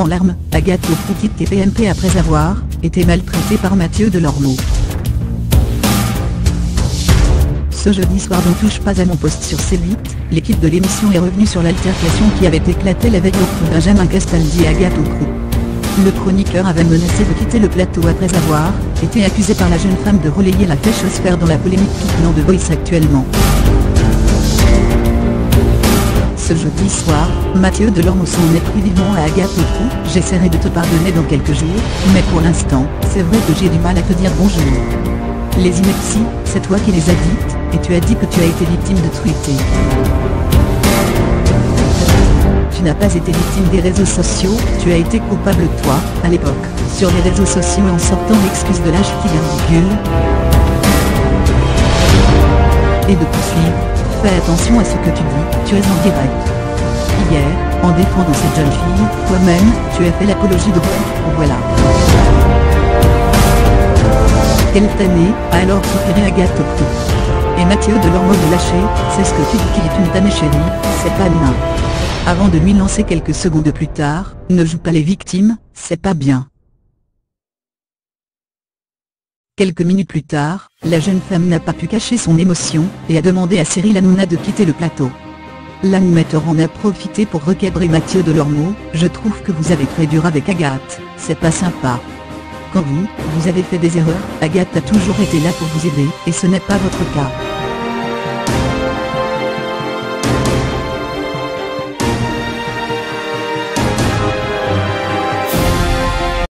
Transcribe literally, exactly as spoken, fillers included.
En larmes, Agathe Auproux quitte T P M P après avoir été maltraitée par Matthieu Delormeau. Ce jeudi soir dans Touche pas à mon poste sur C huit, l'équipe de l'émission est revenue sur l'altercation qui avait éclaté la veille entre Benjamin Castaldi et Agathe Auproux. Le chroniqueur avait menacé de quitter le plateau après avoir été accusé par la jeune femme de relayer la fachosphère dans la polémique tournant The Voice actuellement. Ce jeudi soir, Matthieu Delormeau s'en est pris vivement à Agathe Auproux. « J'essaierai de te pardonner dans quelques jours, mais pour l'instant, c'est vrai que j'ai du mal à te dire bonjour. Les inepties, c'est toi qui les as dites, et tu as dit que tu as été victime de truités. Tu n'as pas été victime des réseaux sociaux, tu as été coupable toi, à l'époque, sur les réseaux sociaux en sortant l'excuse de l'âge qui virgule. Et de poursuivre, fais attention à ce que tu dis, tu es en direct. Hier, en défendant cette jeune fille, toi-même, tu as fait l'apologie de vous, voilà. Quelle tannée, a alors préféré Agathe Auproux. Et Matthieu Delormeau de lâcher, c'est ce que tu dis qui est une tannée chérie, c'est pas bien. Avant de lui lancer quelques secondes plus tard, ne joue pas les victimes, c'est pas bien. Quelques minutes plus tard, la jeune femme n'a pas pu cacher son émotion, et a demandé à Cyril Hanouna de quitter le plateau. L'animateur en a profité pour recadrer Matthieu Delormeau, « Je trouve que vous avez très dur avec Agathe, c'est pas sympa. » Quand vous, vous avez fait des erreurs, Agathe a toujours été là pour vous aider, et ce n'est pas votre cas.